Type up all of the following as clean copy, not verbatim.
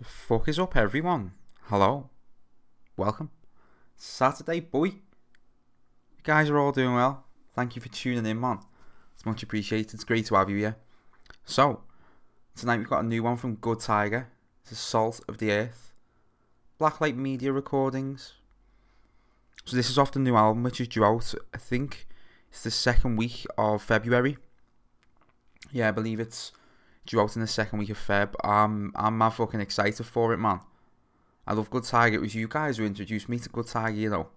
The fuck is up, everyone? Hello. Welcome. Saturday, boy. You guys are all doing well. Thank you for tuning in, man. It's much appreciated. It's great to have you here. So, tonight we've got a new one from Good Tiger. It's the Salt of the Earth. Blacklight Media Recordings. So this is off the new album, which is due out, I think, it's the second week of February. Yeah, I believe it's due out in the second week of Feb. I'm mad fucking excited for it, man. I love Good Tiger. It was you guys who introduced me to Good Tiger, you know.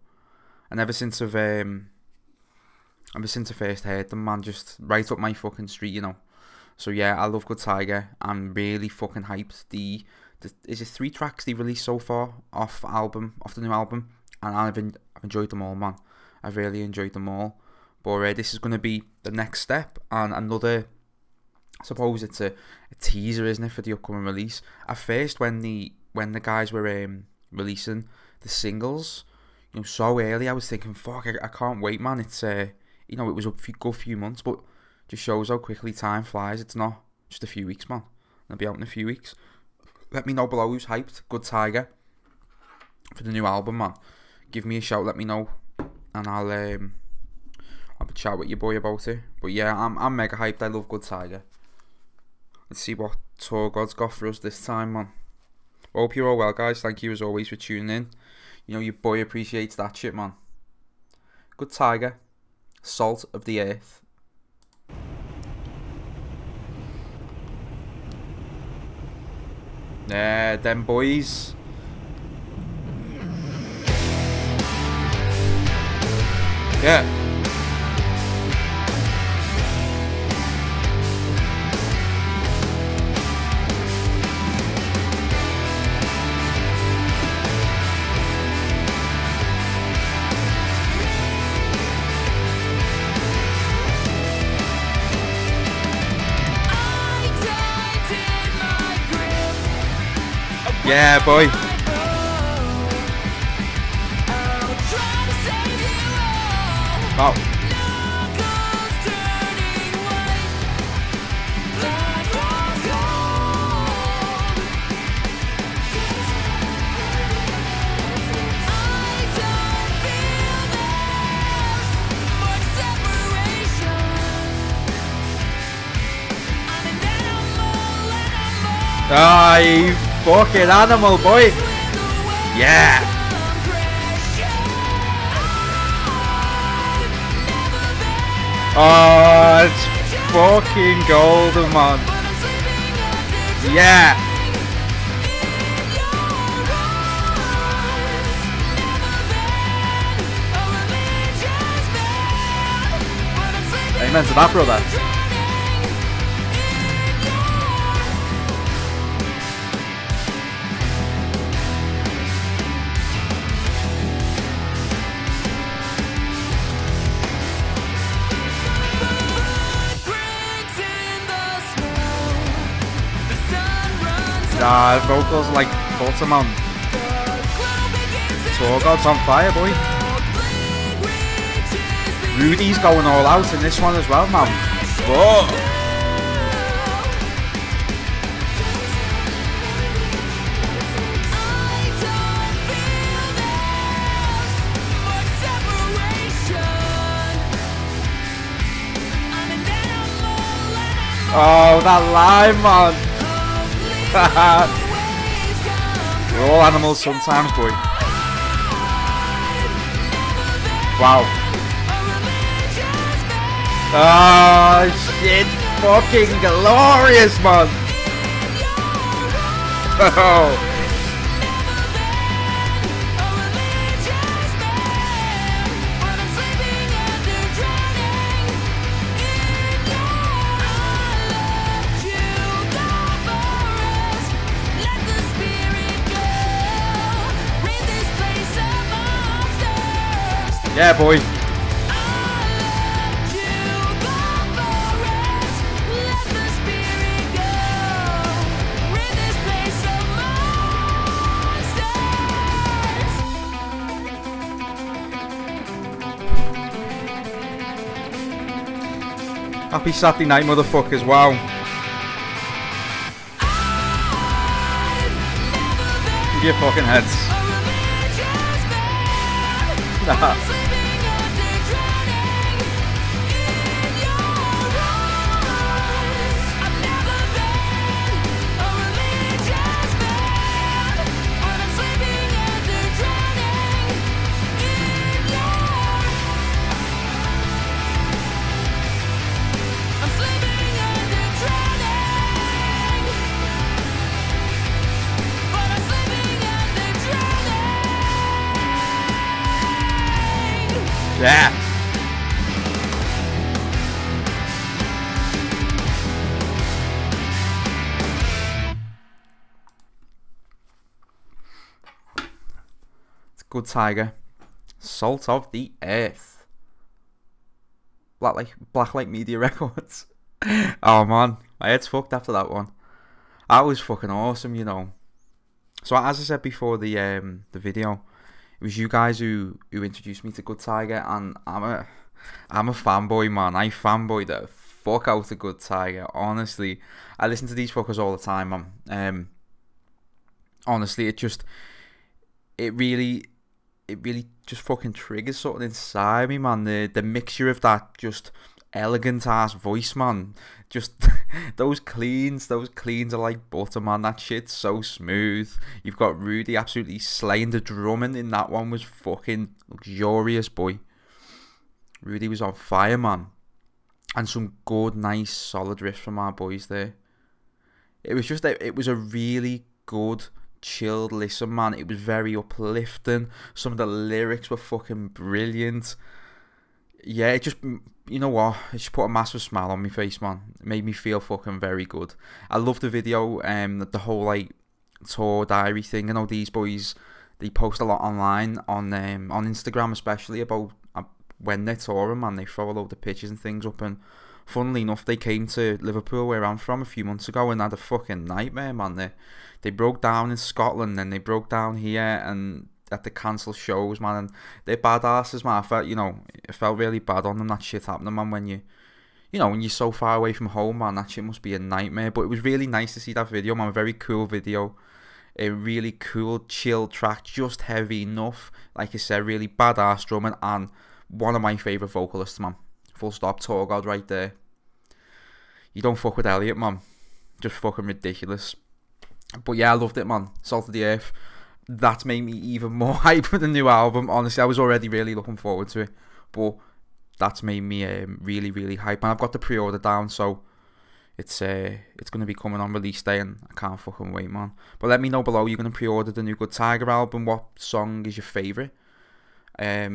And ever since I first heard them, man, just right up my fucking street, you know. So yeah, I love Good Tiger. I'm really fucking hyped. Is it 3 tracks they released so far off the new album? And I've enjoyed them all, man. I've really enjoyed them all. But this is going to be the next step and another, I suppose it's a teaser, isn't it, for the upcoming release. At first, when the guys were releasing the singles, you know, so early, I was thinking, fuck, I can't wait, man. It's you know, it was a good few months, but just shows how quickly time flies. It's not just a few weeks, man. I'll be out in a few weeks. Let me know below who's hyped. Good Tiger for the new album, man. Give me a shout, let me know, and I'll chat with your boy about it. But yeah, I'm mega hyped. I love Good Tiger. Let's see what Torgod's got for us this time, man. Well, hope you're all well, guys. Thank you as always for tuning in. You know your boy appreciates that shit, man. Good Tiger, Salt of the Earth. Yeah, them boys. Yeah. Yeah, boy. Oh. I fucking animal, boy. Yeah. Oh, it's fucking golden, man. Yeah. Amen to that, brother. Vocals like butter, man. Torgod's on fire, boy. Rudy's going all out in this one as well, man. Whoa. Oh, that live, man. We're all animals sometimes, boy. Wow. Oh, shit. Fucking glorious, man. Oh. Yeah, boy. Happy Saturday night, motherfuckers. Wow. to your fucking heads. Nah. Yeah. It's Good Tiger. Salt of the Earth. Blacklight Media Records. Oh man, my head's fucked after that one. That was fucking awesome, you know. So as I said before the video, it was you guys who introduced me to Good Tiger, and I'm a fanboy, man. I fanboy the fuck out of Good Tiger. Honestly, I listen to these fuckers all the time, man. Honestly, it really just fucking triggers something inside me, man. The mixture of that just elegant ass voice, man. Just those cleans are like butter, man. That shit's so smooth. You've got Rudy absolutely slaying the drumming in that one. Was fucking luxurious, boy. Rudy was on fire, man. And some good, nice, solid riffs from our boys there. It was just it was a really good, chilled listen, man. It was very uplifting. Some of the lyrics were fucking brilliant. Yeah, it just, you know what, it just put a massive smile on my face, man. It made me feel fucking very good. I love the video, the whole, like, tour diary thing. I know these boys, they post a lot online, on Instagram especially, about when they're touring, man. They throw a load of pictures and things up, and funnily enough, they came to Liverpool, where I'm from, a few months ago, and had a fucking nightmare, man. They broke down in Scotland, then they broke down here, and had to cancel shows, man, and they're badasses, man. I felt, you know, it felt really bad on them, that shit happening, man, when you're so far away from home, man. That shit must be a nightmare. But it was really nice to see that video, man. A very cool video, a really cool chill track, just heavy enough, like I said, really badass drumming, and one of my favourite vocalists, man, full stop. Torgod right there. You don't fuck with Elliot, man. Just fucking ridiculous. But yeah, I loved it, man. Salt of the Earth. That's made me even more hype for the new album. Honestly, I was already really looking forward to it, but that's made me really, really hype. And I've got the pre-order down, so it's going to be coming on release day, and I can't fucking wait, man. But let me know below, you're going to pre-order the new Good Tiger album. What song is your favourite?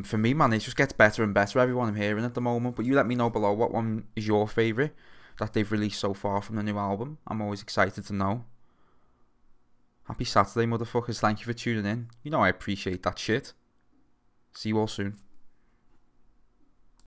For me, man, it just gets better and better, everyone I'm hearing at the moment. But you let me know below what one is your favourite that they've released so far from the new album. I'm always excited to know. Happy Saturday, motherfuckers. Thank you for tuning in. You know I appreciate that shit. See you all soon.